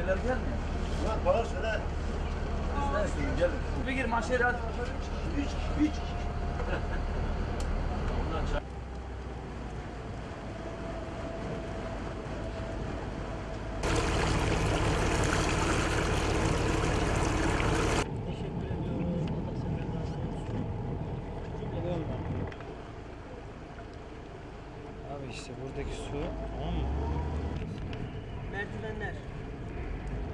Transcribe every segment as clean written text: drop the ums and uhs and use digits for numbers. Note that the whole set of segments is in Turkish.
Beyler gelmiyor. Ulan bana söyle. Bizden söyle gelin. Bir gir maşeri hadi. Üç. İşte buradaki su, tamam mı? Merdivenler.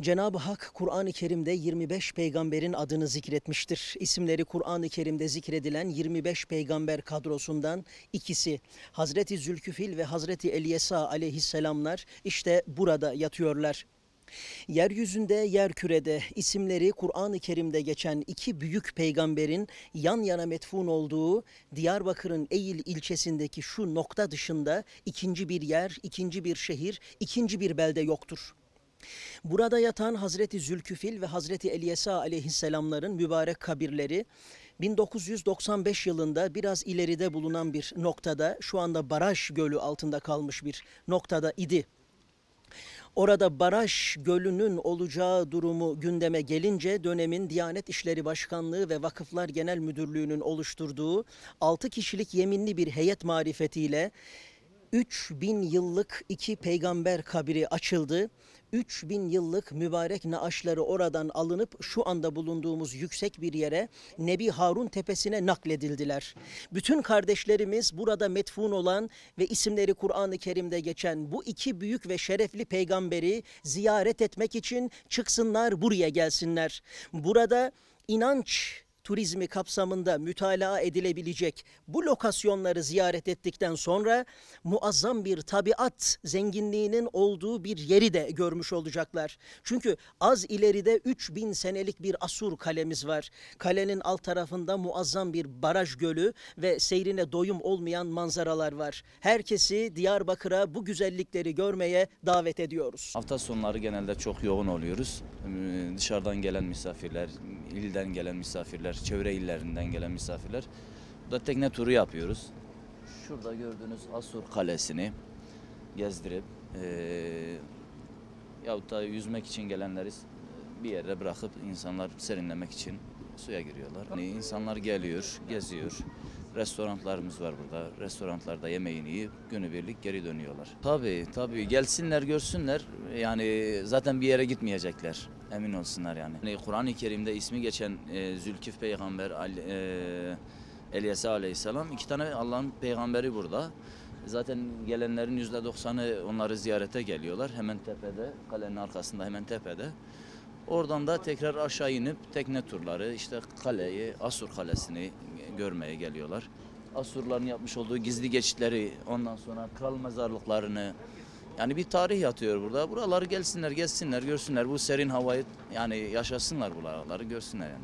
Cenab-ı Hak Kur'an-ı Kerim'de 25 peygamberin adını zikretmiştir. İsimleri Kur'an-ı Kerim'de zikredilen 25 peygamber kadrosundan ikisi Hazreti Zülkifl ve Hazreti Elyesa aleyhisselamlar işte burada yatıyorlar. Yeryüzünde, yerkürede isimleri Kur'an-ı Kerim'de geçen iki büyük peygamberin yan yana metfun olduğu Diyarbakır'ın Eğil ilçesindeki şu nokta dışında ikinci bir yer, ikinci bir şehir, ikinci bir belde yoktur. Burada yatan Hazreti Zülkifl ve Hazreti Elyesa aleyhisselamların mübarek kabirleri 1995 yılında biraz ileride bulunan bir noktada, şu anda Baraj Gölü altında kalmış bir noktada idi. Orada Baraj Gölü'nün olacağı durumu gündeme gelince dönemin Diyanet İşleri Başkanlığı ve Vakıflar Genel Müdürlüğü'nün oluşturduğu 6 kişilik yeminli bir heyet marifetiyle 3000 yıllık iki peygamber kabri açıldı. 3000 yıllık mübarek naaşları oradan alınıp şu anda bulunduğumuz yüksek bir yere, Nebi Harun tepesine nakledildiler. Bütün kardeşlerimiz burada metfun olan ve isimleri Kur'an-ı Kerim'de geçen bu iki büyük ve şerefli peygamberi ziyaret etmek için çıksınlar, buraya gelsinler. Burada inanç turizmi kapsamında mütalaa edilebilecek bu lokasyonları ziyaret ettikten sonra muazzam bir tabiat zenginliğinin olduğu bir yeri de görmüş olacaklar. Çünkü az ileride 3000 senelik bir Asur kalemiz var. Kalenin alt tarafında muazzam bir baraj gölü ve seyrine doyum olmayan manzaralar var. Herkesi Diyarbakır'a bu güzellikleri görmeye davet ediyoruz. Hafta sonları genelde çok yoğun oluyoruz. Dışarıdan gelen misafirler, ilden gelen misafirler, çevre illerinden gelen misafirler. Burada tekne turu yapıyoruz. Şurada gördüğünüz Asur Kalesi'ni gezdirip yahut da yüzmek için gelenleri bir yere bırakıp insanlar serinlemek için suya giriyorlar. Yani insanlar geliyor, geziyor. Restoranlarımız var burada. Restoranlarda yemeğini yiyip günübirlik geri dönüyorlar. Tabii gelsinler, görsünler. Yani zaten bir yere gitmeyecekler. Emin olsunlar yani. Kur'an-ı Kerim'de ismi geçen Zülkifl peygamber, Elyesa aleyhisselam, 2 tane Allah'ın peygamberi burada. Zaten gelenlerin %90'ı onları ziyarete geliyorlar. Hemen tepede, kalenin arkasında hemen tepede. Oradan da tekrar aşağı inip tekne turları, işte kaleyi, Asur Kalesi'ni görmeye geliyorlar. Asurların yapmış olduğu gizli geçitleri, ondan sonra kral mezarlıklarını, yani bir tarih yatıyor burada. Buraları gelsinler, gezsinler, görsünler. Bu serin havayı yani yaşasınlar, buraları görsünler yani.